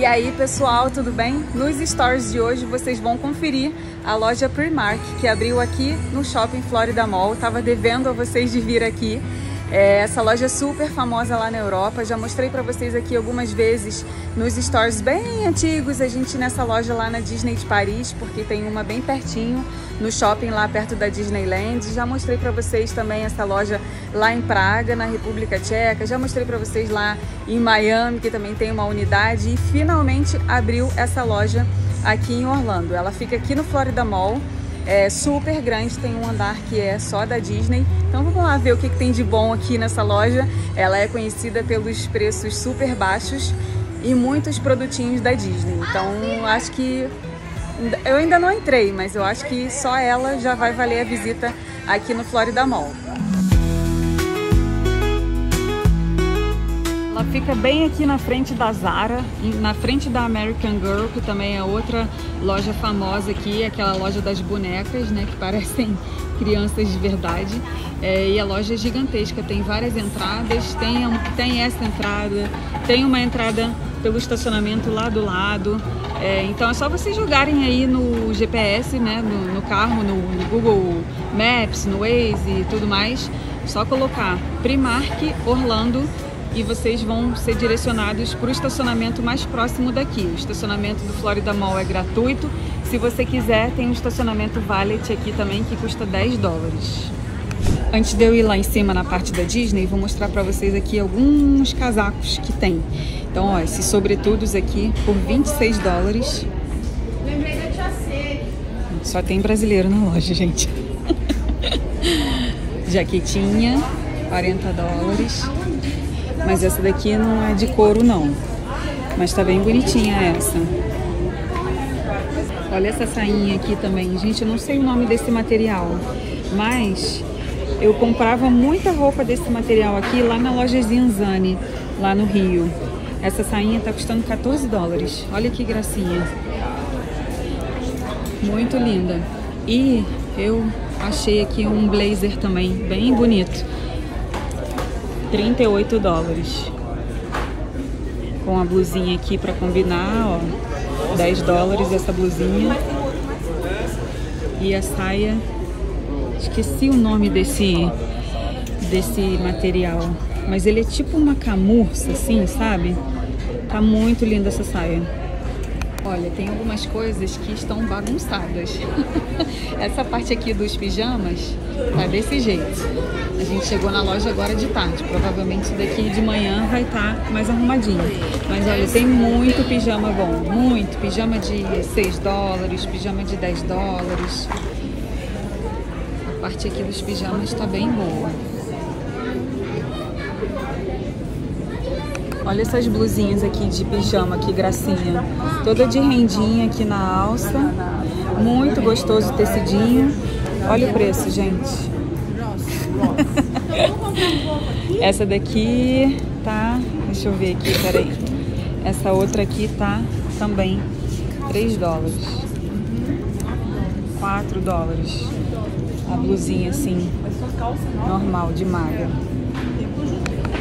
E aí, pessoal, tudo bem? Nos stories de hoje vocês vão conferir a loja Primark, que abriu aqui no shopping Florida Mall. Tava devendo a vocês de vir aqui. Essa loja é super famosa lá na Europa, já mostrei pra vocês aqui algumas vezes nos stories bem antigos, a gente nessa loja lá na Disney de Paris, porque tem uma bem pertinho, no shopping lá perto da Disneyland, já mostrei pra vocês também essa loja lá em Praga, na República Tcheca, já mostrei pra vocês lá em Miami, que também tem uma unidade, e finalmente abriu essa loja aqui em Orlando. Ela fica aqui no Florida Mall. É super grande, tem um andar que é só da Disney. Então vamos lá ver o que tem de bom aqui nessa loja. Ela é conhecida pelos preços super baixos e muitos produtinhos da Disney. Então acho que... eu ainda não entrei, mas eu acho que só ela já vai valer a visita aqui no Florida Mall. Ela fica bem aqui na frente da Zara, na frente da American Girl, que também é outra loja famosa aqui, aquela loja das bonecas, né, que parecem crianças de verdade. E a loja é gigantesca, tem várias entradas, tem essa entrada, tem uma entrada pelo estacionamento lá do lado. Então é só vocês jogarem aí no GPS, né, no carro, no Google Maps, no Waze e tudo mais. Só colocar Primark Orlando e vocês vão ser direcionados para o estacionamento mais próximo daqui. O estacionamento do Florida Mall é gratuito. Se você quiser, tem um estacionamento valet aqui também, que custa 10 dólares. Antes de eu ir lá em cima na parte da Disney, vou mostrar para vocês aqui alguns casacos que tem. Então, ó, esses sobretudos aqui por 26 dólares. Só tem brasileiro na loja, gente. Jaquetinha, 40 dólares. Mas essa daqui não é de couro, não. Mas tá bem bonitinha essa. Olha essa sainha aqui também. Gente, eu não sei o nome desse material. Mas eu comprava muita roupa desse material aqui lá na loja Zanzani, lá no Rio. Essa sainha tá custando 14 dólares. Olha que gracinha. Muito linda. E eu achei aqui um blazer também, bem bonito. 38 dólares. Com a blusinha aqui para combinar, ó, 10 dólares essa blusinha. E a saia, esqueci o nome desse material, mas ele é tipo uma camurça assim, sabe? Tá muito linda essa saia. Olha, tem algumas coisas que estão bagunçadas. Essa parte aqui dos pijamas tá desse jeito. A gente chegou na loja agora de tarde. Provavelmente daqui de manhã vai estar mais arrumadinho. Mas olha, tem muito pijama bom. Muito. Pijama de 6 dólares, pijama de 10 dólares. A parte aqui dos pijamas tá bem boa. Olha essas blusinhas aqui de pijama, que gracinha. Toda de rendinha aqui na alça. Muito gostoso o tecidinho. Olha o preço, gente. Essa daqui tá... deixa eu ver aqui, peraí. Essa outra aqui tá também 3 dólares. 4 dólares. A blusinha assim, normal, de malha.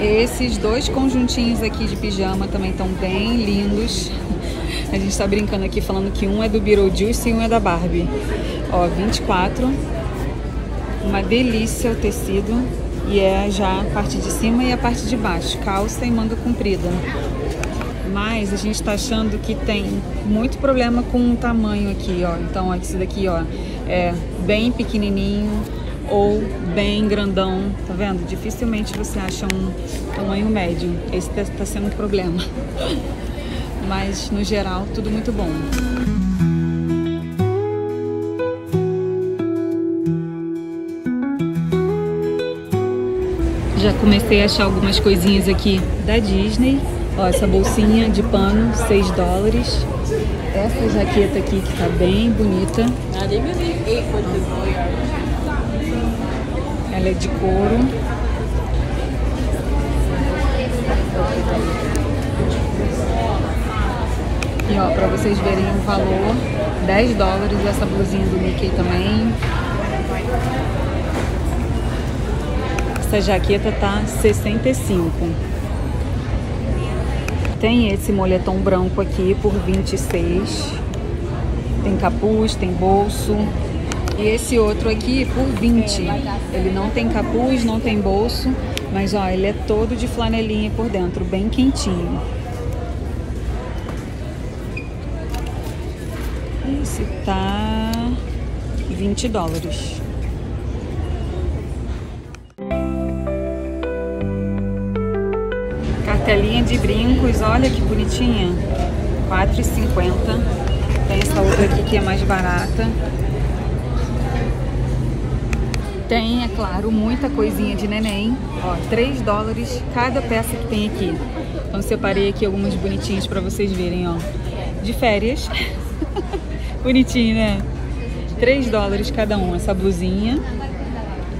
Esses dois conjuntinhos aqui de pijama também estão bem lindos. A gente tá brincando aqui falando que um é do Beetlejuice e um é da Barbie. Ó, 24. Uma delícia o tecido. E é já a parte de cima e a parte de baixo. Calça e manga comprida. Mas a gente tá achando que tem muito problema com o tamanho aqui, ó. Então, ó, esse daqui, ó, é bem pequenininho ou bem grandão, tá vendo? Dificilmente você acha um tamanho médio. Esse tá sendo um problema. Mas, no geral, tudo muito bom. Já comecei a achar algumas coisinhas aqui da Disney. Ó, essa bolsinha de pano, 6 dólares. Essa jaqueta aqui que tá bem bonita. Ela é de couro. E ó, pra vocês verem o valor, 10 dólares essa blusinha do Mickey também. Essa jaqueta tá 65. Tem esse moletom branco aqui por R$26. Tem capuz, tem bolso. E esse outro aqui por R$20. Ele não tem capuz, não tem bolso, mas ó, ele é todo de flanelinha por dentro, bem quentinho. Esse tá $20. Cartelinha de brincos, olha que bonitinha, R$4,50. Tem essa outra aqui que é mais barata. Tem, é claro, muita coisinha de neném, ó, $3 cada peça que tem aqui. Então separei aqui algumas bonitinhas pra vocês verem, ó, de férias. Bonitinho, né? $3 cada um, essa blusinha,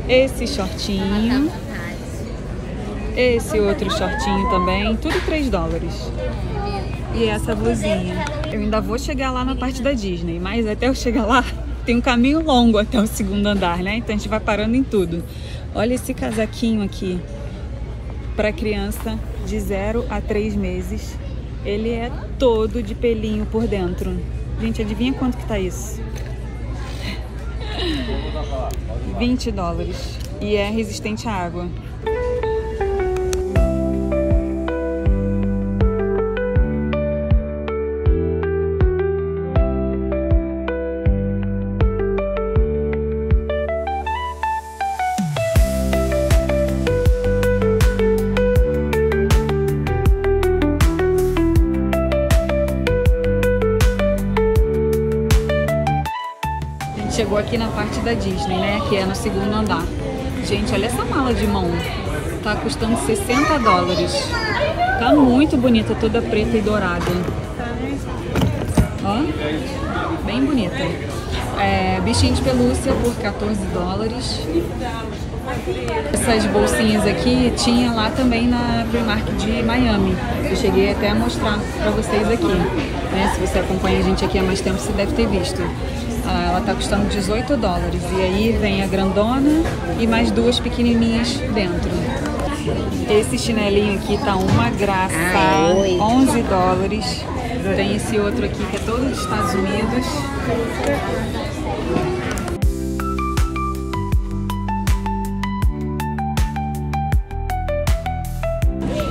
esse shortinho, esse outro shortinho também, tudo $3. E essa blusinha. Eu ainda vou chegar lá na parte da Disney, mas até eu chegar lá, tem um caminho longo até o segundo andar, né? Então a gente vai parando em tudo. Olha esse casaquinho aqui, para criança de 0 a 3 meses. Ele é todo de pelinho por dentro. Gente, adivinha quanto que tá isso? $20. E é resistente à água. Chegou aqui na parte da Disney, né? Que é no segundo andar. Gente, olha essa mala de mão. Tá custando $60. Tá muito bonita, toda preta e dourada. Ó, bem bonita. É, bichinho de pelúcia por $14. Essas bolsinhas aqui tinha lá também na Primark de Miami. Eu cheguei até a mostrar pra vocês aqui, né? Se você acompanha a gente aqui há mais tempo, você deve ter visto. Ela tá custando $18. E aí vem a grandona e mais duas pequenininhas dentro. Esse chinelinho aqui tá uma graça, $11. Tem esse outro aqui que é todo dos Estados Unidos.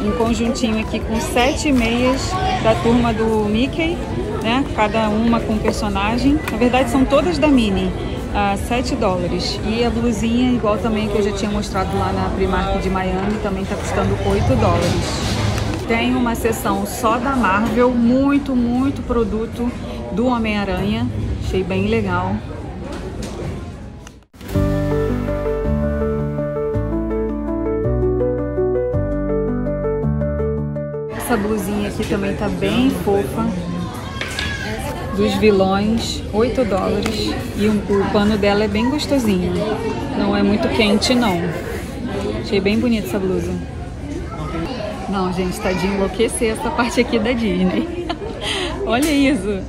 Um conjuntinho aqui com 7 meias da turma do Mickey, né? Cada uma com personagem. Na verdade são todas da Minnie, $7. E a blusinha, igual também que eu já tinha mostrado lá na Primark de Miami, também tá custando $8. Tem uma seção só da Marvel, muito produto do Homem-Aranha. Achei bem legal. Essa blusinha aqui também tá bem fofa, dos vilões, $8, e o pano dela é bem gostosinho, não é muito quente não. Achei bem bonita essa blusa. Não, gente, tá de enlouquecer essa parte aqui da Disney. Olha isso,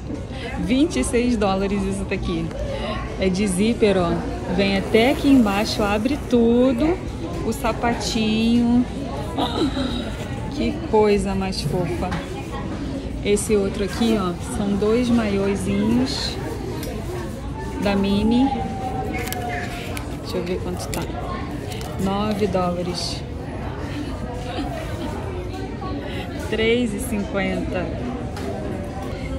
$26 isso daqui. É de zíper, ó, vem até aqui embaixo, abre tudo, o sapatinho. Que coisa mais fofa. Esse outro aqui, ó, são 2 maiôzinhos da Minnie. Deixa eu ver quanto tá. $9. $3,50.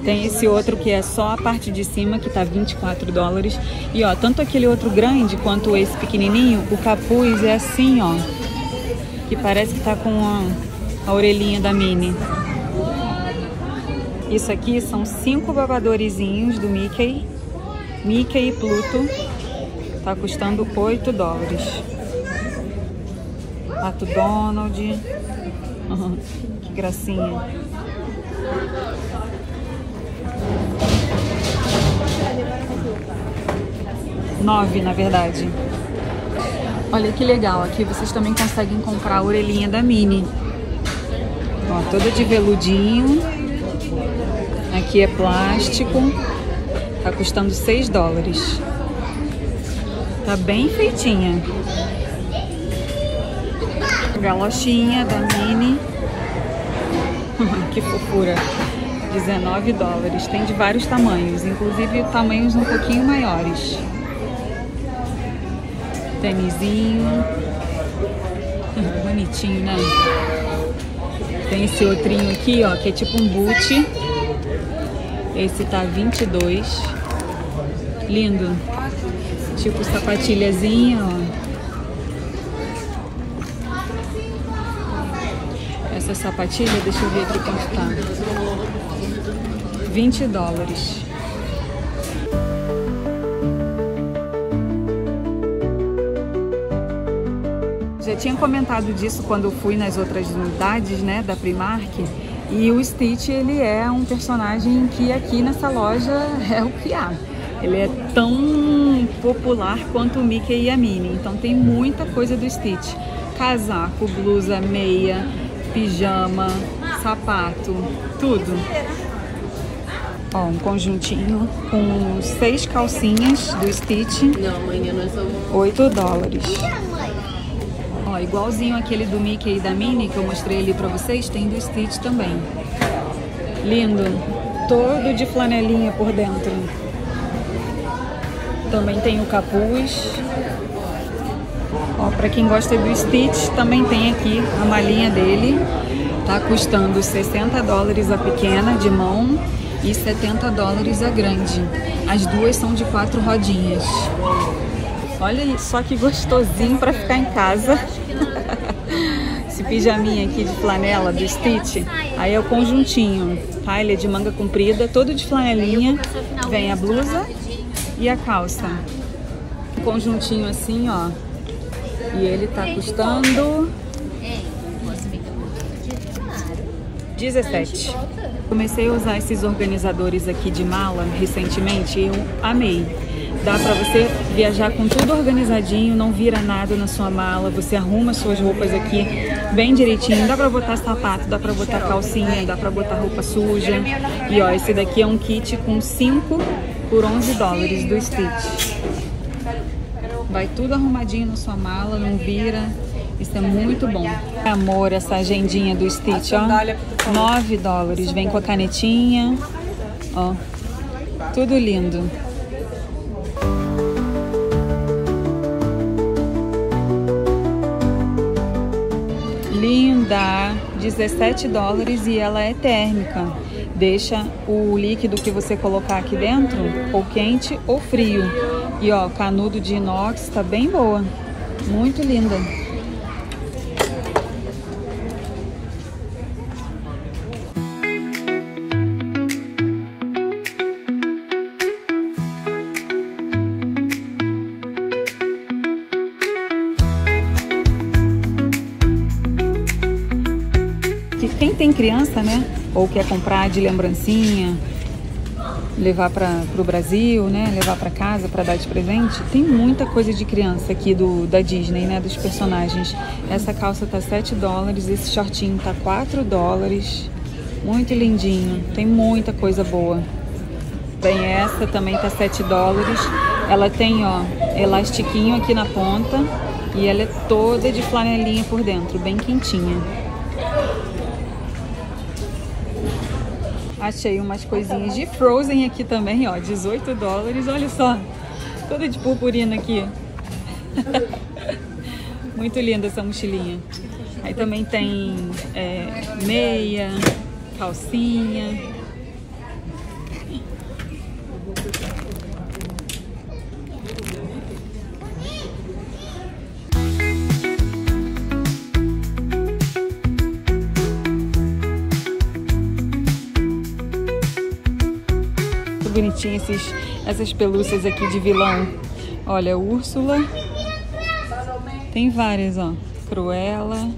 Tem esse outro que é só a parte de cima, que tá $24. E ó, tanto aquele outro grande quanto esse pequenininho, o capuz é assim, ó, que parece que tá com a orelhinha da Minnie. Isso aqui são 5 babadorezinhos do Mickey. Mickey e Pluto. Tá custando $8. Pato Donald. Que gracinha. $9, na verdade. Olha que legal. Aqui vocês também conseguem comprar a orelhinha da Minnie. Ó, toda de veludinho. Aqui é plástico. Tá custando $6. Tá bem feitinha. Galochinha da Minnie. Que fofura. 19 dólares. Tem de vários tamanhos, inclusive tamanhos um pouquinho maiores. Tênisinho. Bonitinho, né? Tem esse outrinho aqui, ó, que é tipo um boot. Esse tá 22. Lindo. Tipo sapatilhazinha, ó. Essa sapatilha, deixa eu ver aqui quanto tá. 20 dólares. Já tinha comentado disso quando eu fui nas outras unidades, né, da Primark. E o Stitch, ele é um personagem que aqui nessa loja é o que há. Ele é tão popular quanto o Mickey e a Minnie. Então tem muita coisa do Stitch. Casaco, blusa, meia, pijama, sapato, tudo. Ó, um conjuntinho com 6 calcinhas do Stitch. Não, mãe, eu não sou... 8 dólares. Ó, igualzinho aquele do Mickey e da Minnie que eu mostrei ali pra vocês, tem do Stitch também. Lindo. Todo de flanelinha por dentro. Também tem o capuz. Ó, pra quem gosta do Stitch, também tem aqui a malinha dele. Tá custando 60 dólares a pequena, de mão, e 70 dólares a grande. As duas são de 4 rodinhas. Olha só que gostosinho pra ficar em casa. Esse pijaminha aqui de flanela do Stitch. Aí é o conjuntinho, tá? Ele é de manga comprida, todo de flanelinha. Vem a blusa e a calça. Um conjuntinho assim, ó. E ele tá custando 17. Comecei a usar esses organizadores aqui de mala recentemente e eu amei. Dá pra você viajar com tudo organizadinho, não vira nada na sua mala, você arruma suas roupas aqui bem direitinho. Dá pra botar sapato, dá pra botar calcinha, dá pra botar roupa suja. E ó, esse daqui é um kit com 5 por 11 dólares do Stitch. Vai tudo arrumadinho na sua mala, não vira. Isso é muito bom. Amor, essa agendinha do Stitch, ó. 9 dólares. Vem com a canetinha. Ó. Tudo lindo. Linda. 17 dólares e ela é térmica. Deixa o líquido que você colocar aqui dentro ou quente ou frio. E ó, canudo de inox, tá bem boa. Muito linda. Que quem tem criança, né? Ou quer comprar de lembrancinha, levar para o Brasil, né? Levar para casa para dar de presente. Tem muita coisa de criança aqui da Disney, né? Dos personagens. Essa calça tá 7 dólares, esse shortinho tá 4 dólares. Muito lindinho. Tem muita coisa boa. Tem essa também, tá 7 dólares. Ela tem, ó, elastiquinho aqui na ponta e ela é toda de flanelinha por dentro, bem quentinha. Achei umas coisinhas de Frozen aqui também, ó, 18 dólares, olha só, toda de purpurina aqui. Muito linda essa mochilinha. Aí também tem meia, calcinha. Bonitinho essas pelúcias aqui de vilão. Olha, Úrsula. Tem várias, ó. Cruella.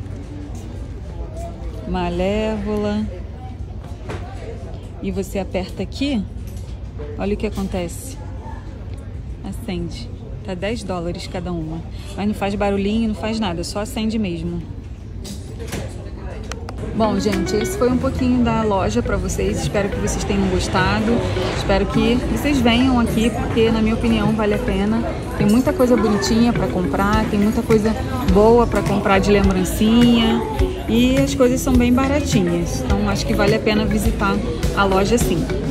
Malévola. E você aperta aqui. Olha o que acontece. Acende. Tá 10 dólares cada uma. Mas não faz barulhinho, não faz nada. Só acende mesmo. Bom, gente, esse foi um pouquinho da loja pra vocês. Espero que vocês tenham gostado. Espero que vocês venham aqui, porque, na minha opinião, vale a pena. Tem muita coisa bonitinha pra comprar, tem muita coisa boa pra comprar de lembrancinha. E as coisas são bem baratinhas. Então, acho que vale a pena visitar a loja, sim.